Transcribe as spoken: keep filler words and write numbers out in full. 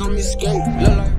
on me skate.